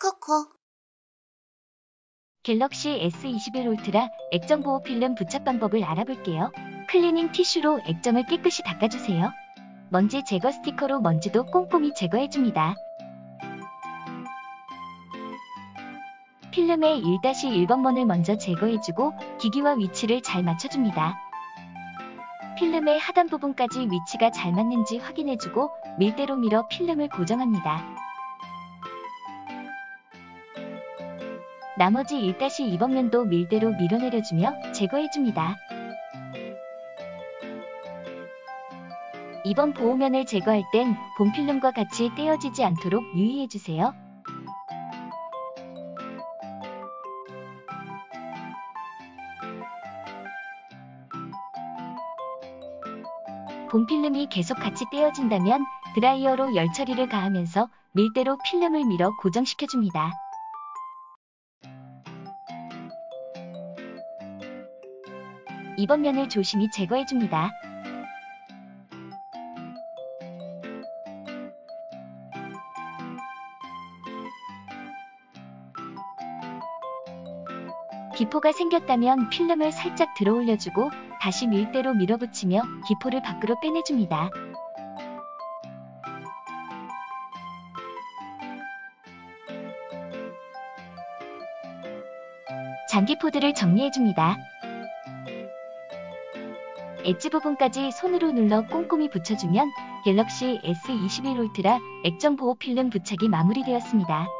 스커커. 갤럭시 S21 울트라 액정 보호 필름 부착 방법을 알아볼게요. 클리닝 티슈로 액정을 깨끗이 닦아주세요. 먼지 제거 스티커로 먼지도 꼼꼼히 제거해줍니다. 필름의 1-1번번을 먼저 제거해주고 기기와 위치를 잘 맞춰줍니다. 필름의 하단 부분까지 위치가 잘 맞는지 확인해주고 밀대로 밀어 필름을 고정합니다. 나머지 1-2번 면도 밀대로 밀어내려주며 제거해줍니다. 이번 보호면을 제거할 땐 본필름과 같이 떼어지지 않도록 유의해주세요. 본필름이 계속 같이 떼어진다면 드라이어로 열 처리를 가하면서 밀대로 필름을 밀어 고정시켜줍니다. 이번 면을 조심히 제거해줍니다. 기포가 생겼다면 필름을 살짝 들어 올려주고 다시 밀대로 밀어붙이며 기포를 밖으로 빼내줍니다. 장기 포드를 정리해줍니다. 엣지 부분까지 손으로 눌러 꼼꼼히 붙여주면 갤럭시 S21 울트라 액정 보호 필름 부착이 마무리되었습니다.